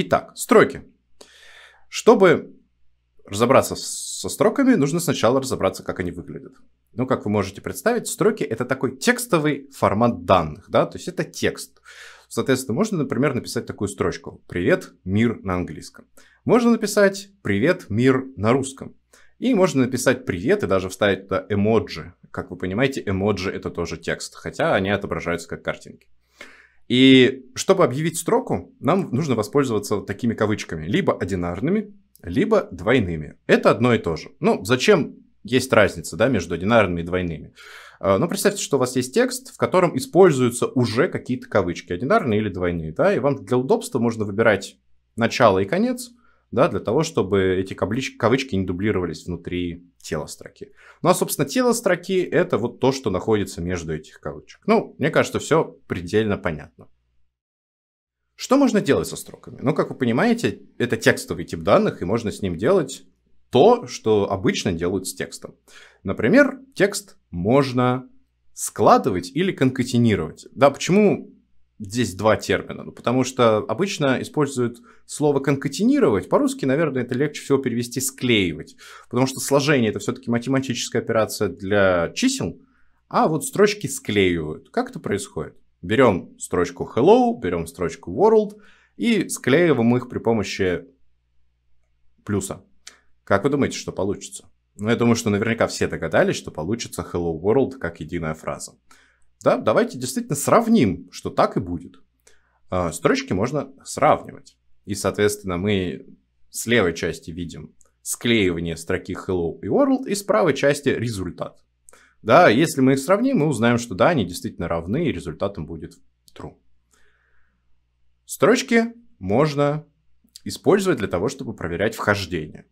Итак, строки. Чтобы разобраться со строками, нужно сначала разобраться, как они выглядят. Ну, как вы можете представить, строки — это такой текстовый формат данных, да, то есть это текст. Соответственно, можно, например, написать такую строчку: «Привет, мир» на английском. Можно написать «Привет, мир» на русском. И можно написать «Привет» и даже вставить туда эмоджи. Как вы понимаете, эмоджи — это тоже текст, хотя они отображаются как картинки. И чтобы объявить строку, нам нужно воспользоваться вот такими кавычками, либо одинарными, либо двойными. Это одно и то же. Ну, зачем есть разница, да, между одинарными и двойными? Но представьте, что у вас есть текст, в котором используются уже какие-то кавычки, одинарные или двойные, да, и вам для удобства можно выбирать начало и конец, да, для того, чтобы эти кавычки не дублировались внутри тела строки. Ну, а, собственно, тело строки — это вот то, что находится между этих кавычек. Ну, мне кажется, все предельно понятно. Что можно делать со строками? Ну, как вы понимаете, это текстовый тип данных, и можно с ним делать то, что обычно делают с текстом. Например, текст можно складывать или конкатенировать. Да, почему здесь два термина? Ну, потому что обычно используют слово «конкатенировать». По-русски, наверное, это легче всего перевести «склеивать». Потому что сложение — это все-таки математическая операция для чисел, а вот строчки склеивают. Как это происходит? Берем строчку «hello», берем строчку «world» и склеиваем их при помощи плюса. Как вы думаете, что получится? Ну, я думаю, что наверняка все догадались, что получится «hello world» как единая фраза. Да, давайте действительно сравним, что так и будет. Строчки можно сравнивать. И, соответственно, мы с левой части видим склеивание строки Hello и World, и с правой части результат. Да, если мы их сравним, мы узнаем, что да, они действительно равны, и результатом будет true. Строчки можно использовать для того, чтобы проверять вхождение.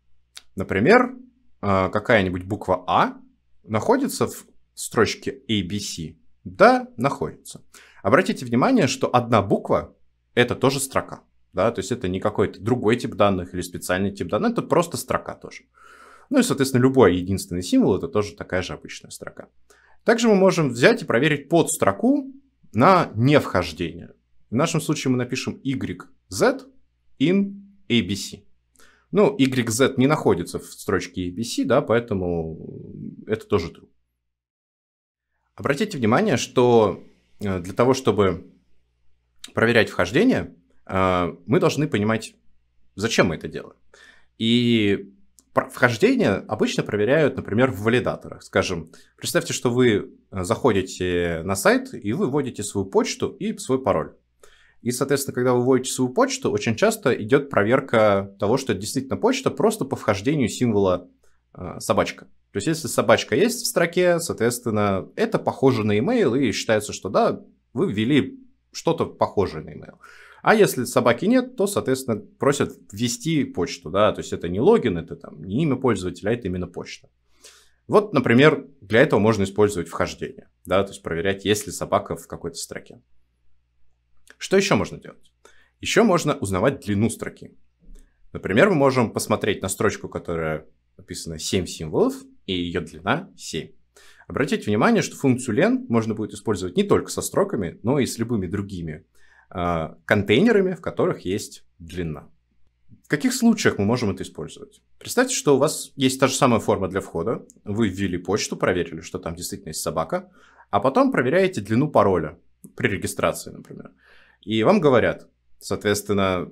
Например, какая-нибудь буква А находится в строчке ABC. Да, находится. Обратите внимание, что одна буква — это тоже строка. Да? То есть это не какой-то другой тип данных или специальный тип данных, это просто строка тоже. Ну и, соответственно, любой единственный символ — это тоже такая же обычная строка. Также мы можем взять и проверить подстроку на невхождение. В нашем случае мы напишем YZ in ABC. Ну, YZ не находится в строчке ABC, да, поэтому это тоже true. Обратите внимание, что для того, чтобы проверять вхождение, мы должны понимать, зачем мы это делаем. И вхождение обычно проверяют, например, в валидаторах. Скажем, представьте, что вы заходите на сайт, и вы вводите свою почту и свой пароль. И, соответственно, когда вы вводите свою почту, очень часто идет проверка того, что это действительно почта, просто по вхождению символа собачка. То есть, если собачка есть в строке, соответственно, это похоже на email, и считается, что да, вы ввели что-то похожее на email. А если собаки нет, то, соответственно, просят ввести почту. Да? То есть, это не логин, это там, не имя пользователя, а это именно почта. Вот, например, для этого можно использовать вхождение. Да? То есть, проверять, есть ли собака в какой-то строке. Что еще можно делать? Еще можно узнавать длину строки. Например, мы можем посмотреть на строчку, которая написано 7 символов, и ее длина 7. Обратите внимание, что функцию len можно будет использовать не только со строками, но и с любыми другими контейнерами, в которых есть длина. В каких случаях мы можем это использовать? Представьте, что у вас есть та же самая форма для входа. Вы ввели почту, проверили, что там действительно есть собака, а потом проверяете длину пароля при регистрации, например. И вам говорят, соответственно,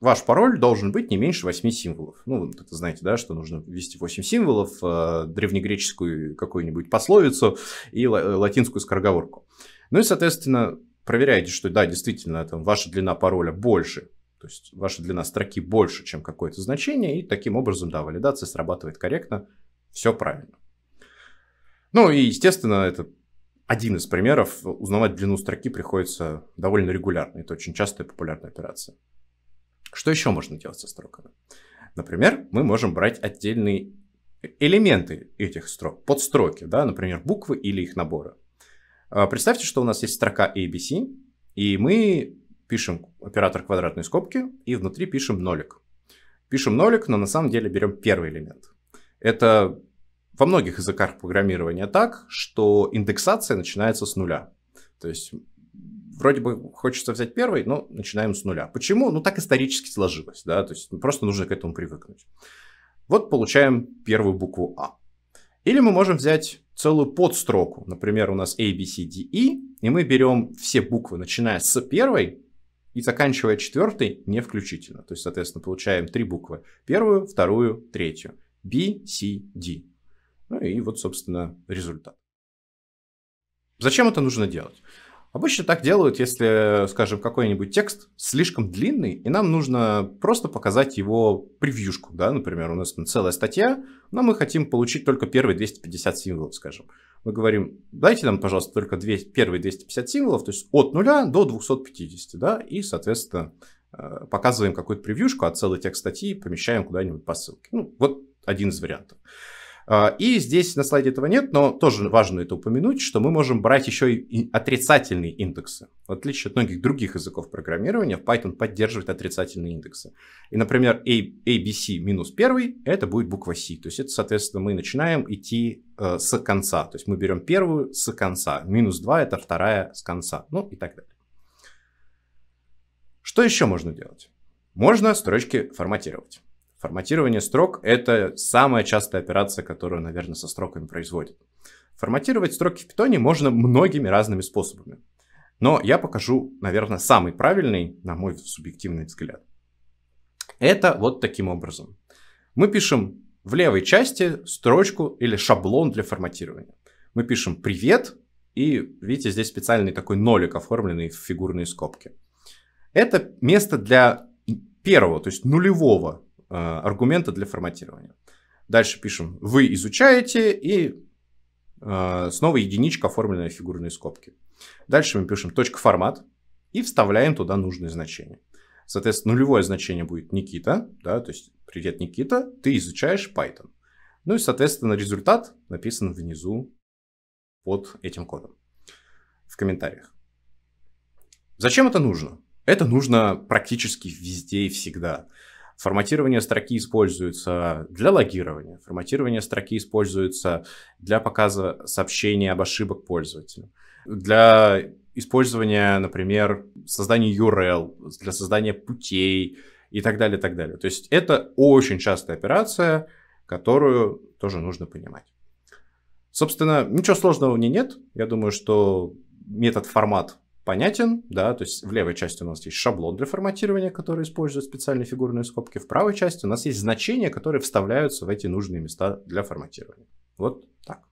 ваш пароль должен быть не меньше 8 символов. Ну, это знаете, да, что нужно ввести 8 символов, древнегреческую какую-нибудь пословицу и латинскую скороговорку. Ну и, соответственно, проверяете, что да, действительно, там, ваша длина пароля больше, то есть ваша длина строки больше, чем какое-то значение, и таким образом, да, валидация срабатывает корректно, все правильно. Ну и, естественно, это один из примеров. Узнавать длину строки приходится довольно регулярно, это очень частая популярная операция. Что еще можно делать со строками? Например, мы можем брать отдельные элементы этих строк, подстроки, да, например, буквы или их наборы. Представьте, что у нас есть строка ABC, и мы пишем оператор квадратной скобки, и внутри пишем нолик. Пишем нолик, но на самом деле берем первый элемент. Это во многих языках программирования так, что индексация начинается с нуля. То есть вроде бы хочется взять первый, но начинаем с нуля. Почему? Ну, так исторически сложилось, да, то есть просто нужно к этому привыкнуть. Вот получаем первую букву А. Или мы можем взять целую подстроку, например, у нас A, B, C, D, E, и мы берем все буквы, начиная с первой и заканчивая четвертой, не включительно. То есть, соответственно, получаем три буквы. Первую, вторую, третью. B, C, D. Ну и вот, собственно, результат. Зачем это нужно делать? Обычно так делают, если, скажем, какой-нибудь текст слишком длинный, и нам нужно просто показать его превьюшку. Да? Например, у нас целая статья, но мы хотим получить только первые 250 символов, скажем. Мы говорим, дайте нам, пожалуйста, только первые 250 символов, то есть от 0 до 250, да? И, соответственно, показываем какую-то превьюшку, а целый текст статьи помещаем куда-нибудь по ссылке. Ну, вот один из вариантов. И здесь на слайде этого нет, но тоже важно это упомянуть, что мы можем брать еще и отрицательные индексы. В отличие от многих других языков программирования, Python поддерживает отрицательные индексы. И, например, ABC минус 1 это будет буква C. То есть это, соответственно, мы начинаем идти с конца. То есть мы берем первую с конца. Минус 2 это вторая с конца. Ну и так далее. Что еще можно делать? Можно строчки форматировать. Форматирование строк – это самая частая операция, которую, наверное, со строками производят. Форматировать строки в Python можно многими разными способами. Но я покажу, наверное, самый правильный, на мой субъективный взгляд. Это вот таким образом. Мы пишем в левой части строчку или шаблон для форматирования. Мы пишем «Привет», и, видите, здесь специальный такой нолик, оформленный в фигурные скобки. Это место для первого, то есть нулевого аргумента для форматирования. Дальше пишем «Вы изучаете» и снова единичка, оформленная в фигурные скобки. Дальше мы пишем .формат и вставляем туда нужные значения. Соответственно, нулевое значение будет «Никита», да, то есть «Привет, Никита, ты изучаешь Python». Ну и, соответственно, результат написан внизу под этим кодом в комментариях. Зачем это нужно? Это нужно практически везде и всегда. Форматирование строки используется для логирования. Форматирование строки используется для показа сообщений об ошибках пользователя. Для использования, например, создания URL, для создания путей и так далее, так далее. То есть это очень частая операция, которую тоже нужно понимать. Собственно, ничего сложного в ней нет. Я думаю, что метод формат понятен, да, то есть в левой части у нас есть шаблон для форматирования, который использует специальные фигурные скобки. В правой части у нас есть значения, которые вставляются в эти нужные места для форматирования. Вот так.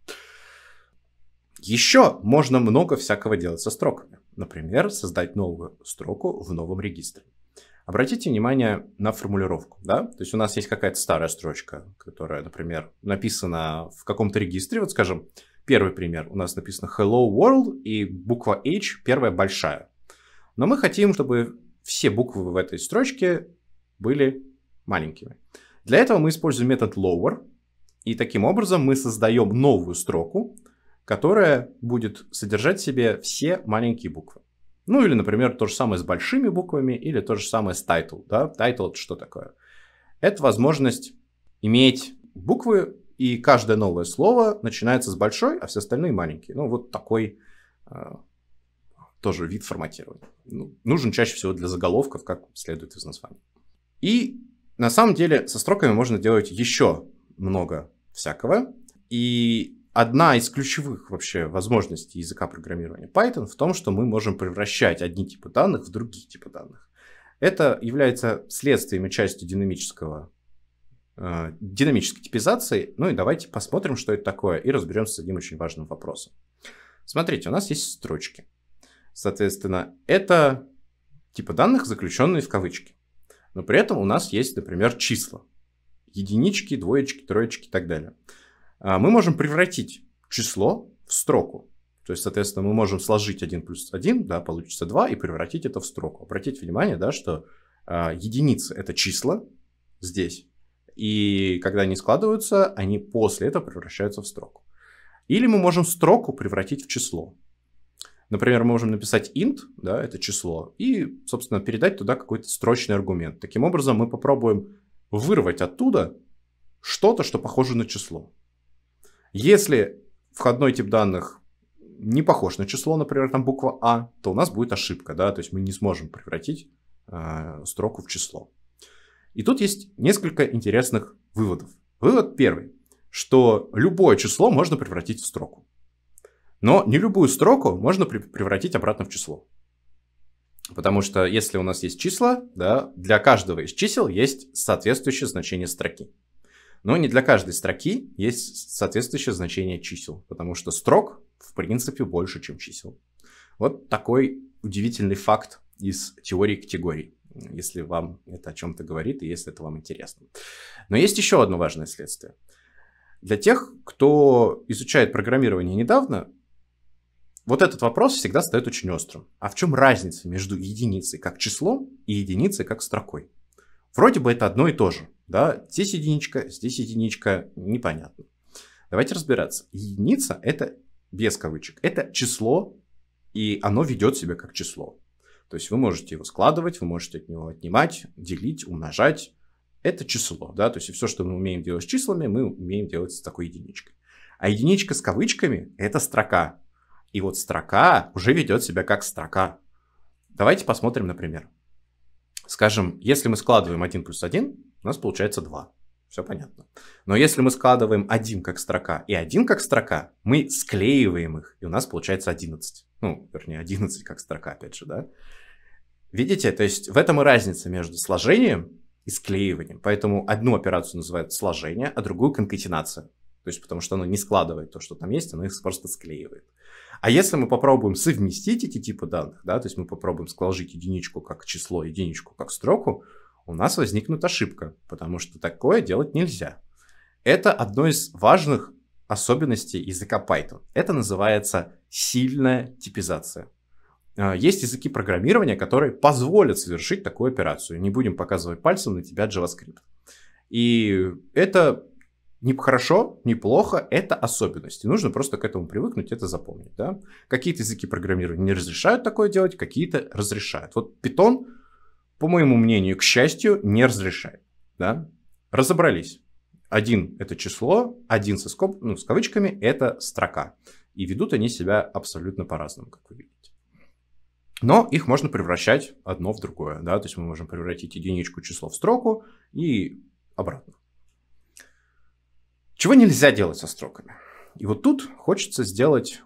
Еще можно много всякого делать со строками. Например, создать новую строку в новом регистре. Обратите внимание на формулировку, да, то есть у нас есть какая-то старая строчка, которая, например, написана в каком-то регистре, вот скажем, первый пример. У нас написано Hello World и буква H первая большая. Но мы хотим, чтобы все буквы в этой строчке были маленькими. Для этого мы используем метод lower. И таким образом мы создаем новую строку, которая будет содержать в себе все маленькие буквы. Ну или, например, то же самое с большими буквами или то же самое с title. Да? Title это что такое? Это возможность иметь буквы, и каждое новое слово начинается с большой, а все остальные маленькие. Ну, вот такой тоже вид форматирования. Ну, нужен чаще всего для заголовков, как следует из названия. И на самом деле со строками можно делать еще много всякого. И одна из ключевых вообще возможностей языка программирования Python в том, что мы можем превращать одни типы данных в другие типы данных. Это является следствием и частью динамической типизации. Ну и давайте посмотрим, что это такое, и разберемся с одним очень важным вопросом. Смотрите, у нас есть строчки. Соответственно, это типы данных, заключенные в кавычки. Но при этом у нас есть, например, числа. Единички, двоечки, троечки и так далее. Мы можем превратить число в строку. То есть, соответственно, мы можем сложить 1 плюс 1, да, получится 2, и превратить это в строку. Обратите внимание, да, что единицы — это числа здесь. И когда они складываются, они после этого превращаются в строку. Или мы можем строку превратить в число. Например, мы можем написать int, да, это число, и, собственно, передать туда какой-то строчный аргумент. Таким образом, мы попробуем вырвать оттуда что-то, что похоже на число. Если входной тип данных не похож на число, например, там буква А, то у нас будет ошибка, да, то есть мы не сможем превратить строку в число. И тут есть несколько интересных выводов. Вывод первый, что любое число можно превратить в строку. Но не любую строку можно превратить обратно в число. Потому что если у нас есть числа, да, для каждого из чисел есть соответствующее значение строки. Но не для каждой строки есть соответствующее значение чисел. Потому что строк, в принципе, больше, чем чисел. Вот такой удивительный факт из теории категорий. Если вам это о чем-то говорит и если это вам интересно. Но есть еще одно важное следствие. Для тех, кто изучает программирование недавно, вот этот вопрос всегда стоит очень острым. А в чем разница между единицей как числом и единицей как строкой? Вроде бы это одно и то же. Да? Здесь единичка, непонятно. Давайте разбираться. Единица — это, без кавычек, это число, и оно ведет себя как число. То есть вы можете его складывать, вы можете от него отнимать, делить, умножать. Это число, да, то есть все, что мы умеем делать с числами, мы умеем делать с такой единичкой. А единичка с кавычками — это строка. И вот строка уже ведет себя как строка. Давайте посмотрим, например. Скажем, если мы складываем 1 плюс 1, у нас получается 2. Все понятно. Но если мы складываем 1 как строка и 1 как строка, мы склеиваем их, и у нас получается 11. Ну, вернее, 11 как строка, опять же, да. Видите, то есть в этом и разница между сложением и склеиванием. Поэтому одну операцию называют сложение, а другую конкатенация. То есть потому что оно не складывает то, что там есть, оно их просто склеивает. А если мы попробуем совместить эти типы данных, да, то есть мы попробуем сложить единичку как число, единичку как строку, у нас возникнет ошибка, потому что такое делать нельзя. Это одно из важных особенностей языка Python. Это называется сильная типизация. Есть языки программирования, которые позволят совершить такую операцию. Не будем показывать пальцем на тебя JavaScript. И это не хорошо, не плохо, это особенности. Нужно просто к этому привыкнуть, это запомнить. Да? Какие-то языки программирования не разрешают такое делать, какие-то разрешают. Вот Python, по моему мнению, к счастью, не разрешает. Да? Разобрались. 1 — это число, 1 с кавычками — это строка. И ведут они себя абсолютно по-разному, как вы видите. Но их можно превращать одно в другое. Да? То есть мы можем превратить единичку число в строку и обратно. Чего нельзя делать со строками? И вот тут хочется сделать